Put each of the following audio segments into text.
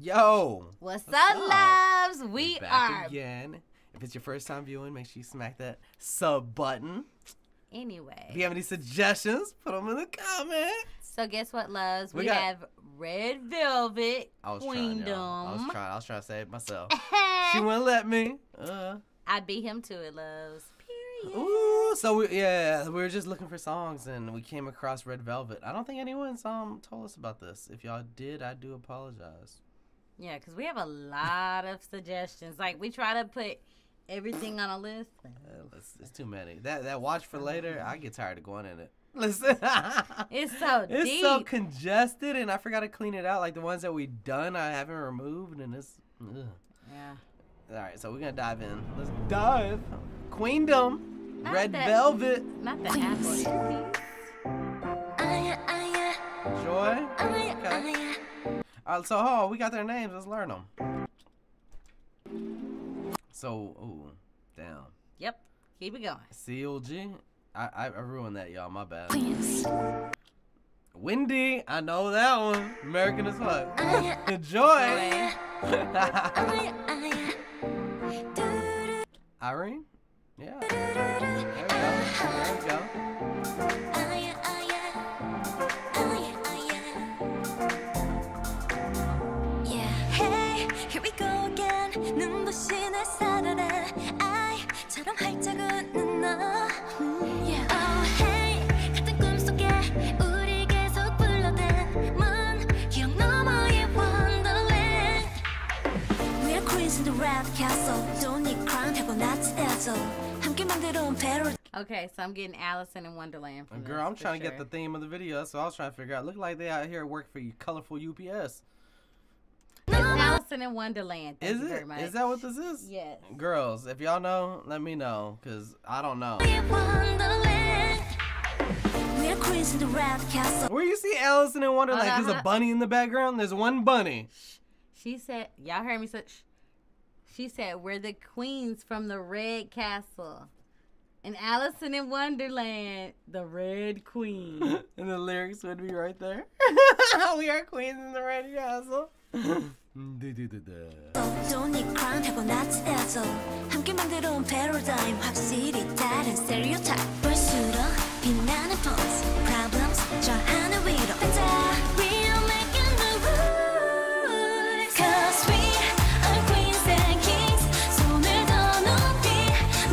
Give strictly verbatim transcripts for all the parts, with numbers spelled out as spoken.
Yo! What's, What's up, up, loves? We We're back are again. If it's your first time viewing, make sure you smack that sub button. Anyway, if you have any suggestions, put them in the comments. So guess what, loves? We, we got... have Red Velvet, I was Queendom. Trying, I was trying. I was trying to say it myself. She wouldn't let me. Uh. I beat him to it, loves. Period. Ooh, so we yeah, we were just looking for songs and we came across Red Velvet. I don't think anyone's um told us about this. If y'all did, I do apologize. Yeah, because we have a lot of suggestions. Like, we try to put everything on a list. It's, it's too many. That that watch for later, I get tired of going in it. Listen. It's so deep. It's so congested, and I forgot to clean it out. Like, the ones that we done, I haven't removed, and it's... Ugh. Yeah. All right, so we're going to dive in. Let's dive. Queendom. Not Red that, Velvet. Not the Queens. Apple. Joy. Okay. All right, so oh, we got their names. Let's learn them. So, ooh, damn. Yep, keep it going. C O G. I, I, I ruined that, y'all. My bad. Please. Wendy, I know that one. American as fuck. Joy. Irene. Yeah. There we go. There we go. Okay, so I'm getting Alice in Wonderland. From Girl, this, I'm trying to sure. get the theme of the video, so I was trying to figure out. Look like they out here work for you, colorful U P S. It's Alice in Wonderland. Thank is you it? Very much. Is that what this is? Yes. Girls, if y'all know, let me know, cause I don't know. Where you see Alice in Wonderland? Oh, no, there's a bunny in the background. There's one bunny. She said, "Y'all heard me say." She said, "We're the queens from the Red Castle." And Alice in Wonderland, the Red Queen. And the lyrics would be right there. We are queens in the Red Castle. Don't need crown, have a nuts dazzle. 함께 만들어온 paradigm, 확실히 다른 stereotype. 볼수록 빛나는 thoughts, problems, 저 하나 위로. We'll make the rules. Cause we are queens and kings. 손을 더 높이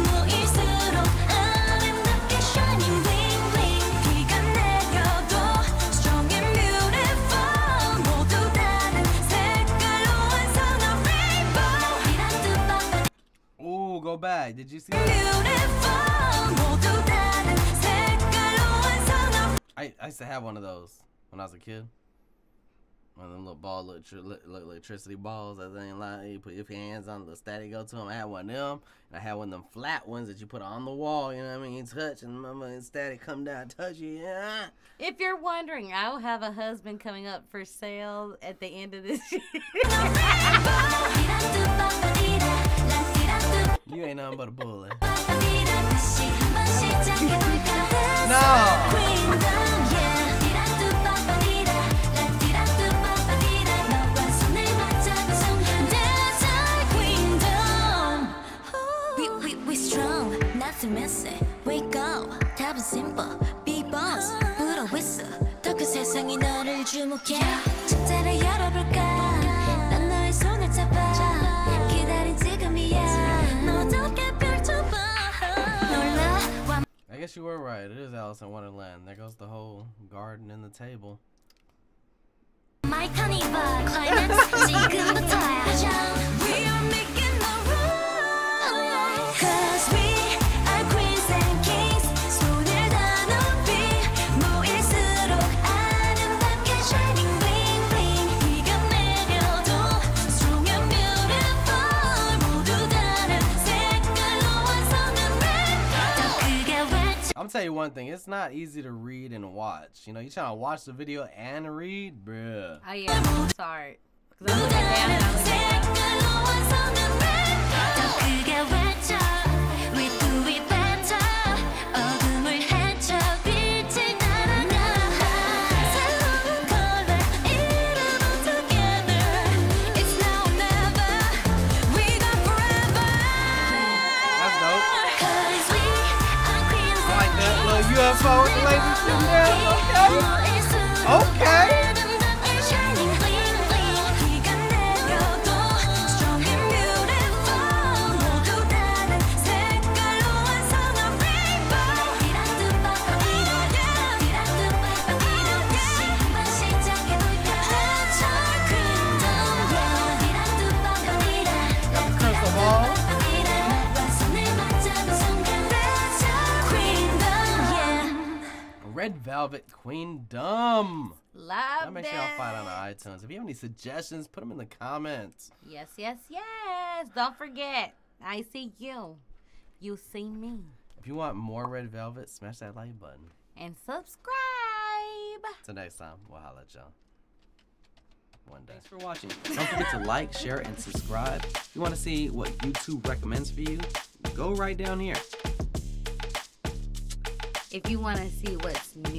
모일수록 아름답게 shining bling bling. 비가 내려도 strong and beautiful. 모두 다른 색깔로 완성한 rainbow. Ooh, go back. Did you see that? I, I used to have one of those when I was a kid. One of them little ball, little electricity balls. I think like you put your hands on, the little static go to them. I had one of them, and I had one of them flat ones that you put on the wall. You know what I mean? You touch, and mama static come down, touch you. Yeah. If you're wondering, I will have a husband coming up for sale at the end of this year. You ain't nothing but a bully. No. Messy, wake up, 답은 simple, be boss, 불어 whistle, 더 그 세상이 너를 주목해. 책자를 열어볼까? 난 너의 손을 잡아. 기다린 지금이야. 너 덮개 펼쳐봐. 놀라와. I guess you were right. It is Alice in Wonderland. There goes the whole garden and the table. My carnival climax 지금부터야. We are making the rules. Cause we I'm tell you one thing, it's not easy to read and watch. You know, you trying to watch the video and read, bruh. Oh yeah, I'm sorry. Cause I'm baby, sitting down, okay? Okay. Red Velvet, Queendom. Love it. Make sure y'all find it on iTunes. If you have any suggestions, put them in the comments. Yes, yes, yes. Don't forget, I see you. You see me. If you want more Red Velvet, smash that like button. And subscribe. Till next time, we'll holla at y'all. One day. Thanks for watching. Don't forget to like, share, and subscribe. If you want to see what YouTube recommends for you, go right down here. If you want to see what's new